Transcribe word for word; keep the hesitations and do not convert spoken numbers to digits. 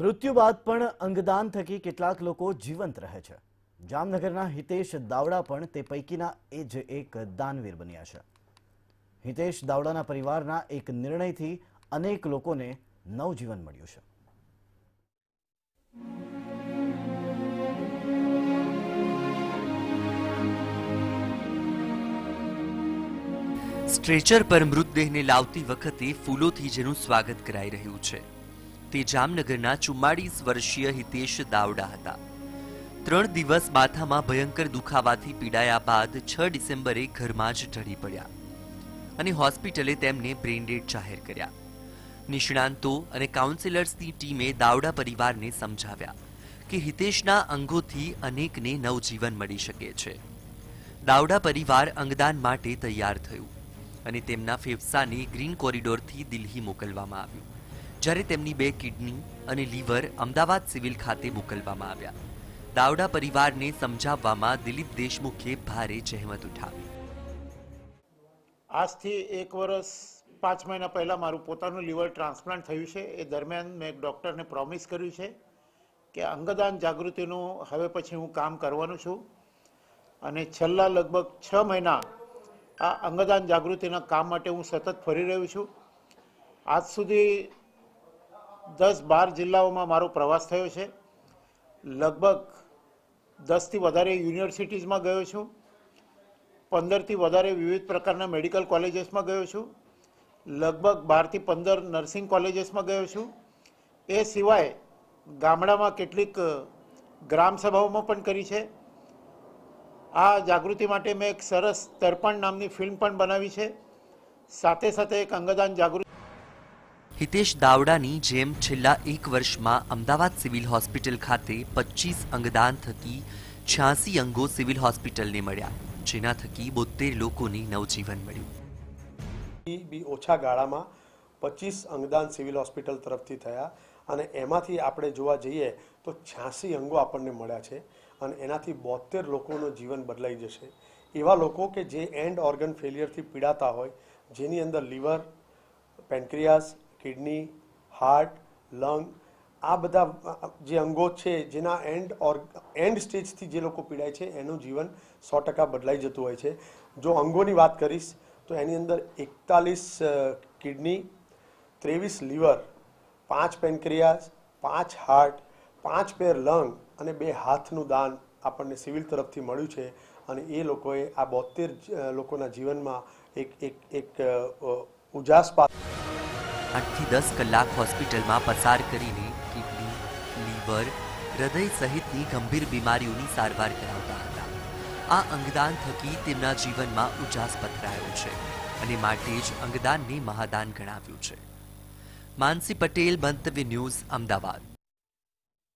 મૃત્યુ બાદ પણ અંગદાન થકી કેટલાક લોકો જીવંત રહે છે। જામનગરના હિતેશ દાવડા પણ તે પૈકીના એ જ એક દાનવીર બન્યા છે। હિતેશ દાવડાના પરિવારના એક નિર્ણયથી અનેક લોકોને નવજીવન મળ્યું છે। સ્ટ્રેચર પર મૃતદેહને લાવતી વખતે ફૂલોથી જેનું સ્વાગત કરાઈ રહ્યું છે। તે જામનગરના ચુમ્માળીસ વર્ષીય હિતેશ દાવડા હતા। ત્રણ દિવસ માથામાં ભયંકર દુખાવાથી પીડાયા બાદ છ ડિસેમ્બરે ઘરમાં જ ઢળી પડ્યા અને હોસ્પિટલે તેમને બ્રેઇન ડેડ જાહેર કર્યા। નિષ્ણાંતો અને કાઉન્સેલર્સની ટીમે દાવડા પરિવારને સમજાવ્યા કે હિતેશના અંગોથી અનેકને નવજીવન મળી શકે છે। દાવડા પરિવાર અંગદાન માટે તૈયાર થયું અને તેમના ફેફસાને ગ્રીન કોરિડોરથી દિલ્હી મોકલવામાં આવ્યું, જ્યારે તેમની બે કિડની અને લીવર અમદાવાદ સિવિલ ખાતે મોકલવામાં આવ્યા। દાવડા પરિવારને સમજાવવામાં દિલીપ દેશમુખે ભારે જહેમત ઉઠાવી। આજથી એક વર્ષ પાંચ મહિના પહેલા મારું પોતાનું લીવર ટ્રાન્સપ્લાન્ટ થયું છે। એ દરમિયાન મેં એક ડૉક્ટરને પ્રોમિસ કર્યું છે કે અંગદાન જાગૃતિનું હવે પછી હું કામ કરવાનું છું અને છેલ્લા લગભગ છ મહિના આ અંગદાન જાગૃતિના કામ માટે હું સતત ફરી રહ્યો છું। આજ સુધી दस बार जिल्लाओं में मारो प्रवास थयो छे। लगभग दस थी वधारे यूनिवर्सिटीज में गयो छूँ, पंदर थी वधारे विविध प्रकारना मेडिकल कॉलेजेस में गयो छूँ, लगभग बार थी पंदर नर्सिंग कॉलेजेस में गयो छूँ। ए सिवाय गामडामां केटलीक ग्राम सभाओं में करी छे। आ जागृति माटे मैं एक सरस तर्पण नामनी फिल्म पण बनावी छे, साथे साथे एक अंगदान जागृति। हितेश दावडानी जेम छेल्ला एक वर्षमां अमदावाद सिविल हॉस्पिटल खाते पच्चीस अंगदान थकी छियासी अंगों सिविल हॉस्पिटलने मळ्या, जेना थकी बोतेर लोकोने नवजीवन मळ्युं। बी ओछा गाळामां पच्चीस अंगदान सिविल हॉस्पिटल तरफथी थया अने एमांथी आपणे जोवा जईए तो छियासी अंगो आपणने मळ्या छे अने एनाथी बोतेर लोकोनो जीवन बदलाई जशे। एवा लोको के जे एंड ऑर्गन फेलियरथी पीड़ाता होय, जेनी अंदर liver, pancreas, kidney, heart, lung आ बधा जे अंगो छे जेना एंड और एंड स्टेज थी जे लोको पीड़ाय छे एनुं जीवन सौ टका बदलाई जतुं होय छे। जो अंगोनी बात करीश तो एनी अंदर एकतालीस किडनी, तेवीस लीवर, पांच पेन्क्रियास, पांच हार्ट, पांच पेर लंग अने बे हाथनुं दान आपणे सिविल तरफथी मळ्युं छे अने ए लोकोए आ બોતેર लोकोना जीवनमां एक एक एक उजास पात्र। आठ थी दस कलाक हॉस्पिटल में पसार करीने किडनी, लीवर, हृदय सहित गंभीर बीमारीओं की सारवार करावता हता। आ अंगदान थकी तेमना जीवन में उजास पथरायो छे अने माटे ज अंगदान ने महादान गणाव्युं छे। मानसी पटेल, मंतव्य न्यूज, अमदावाद।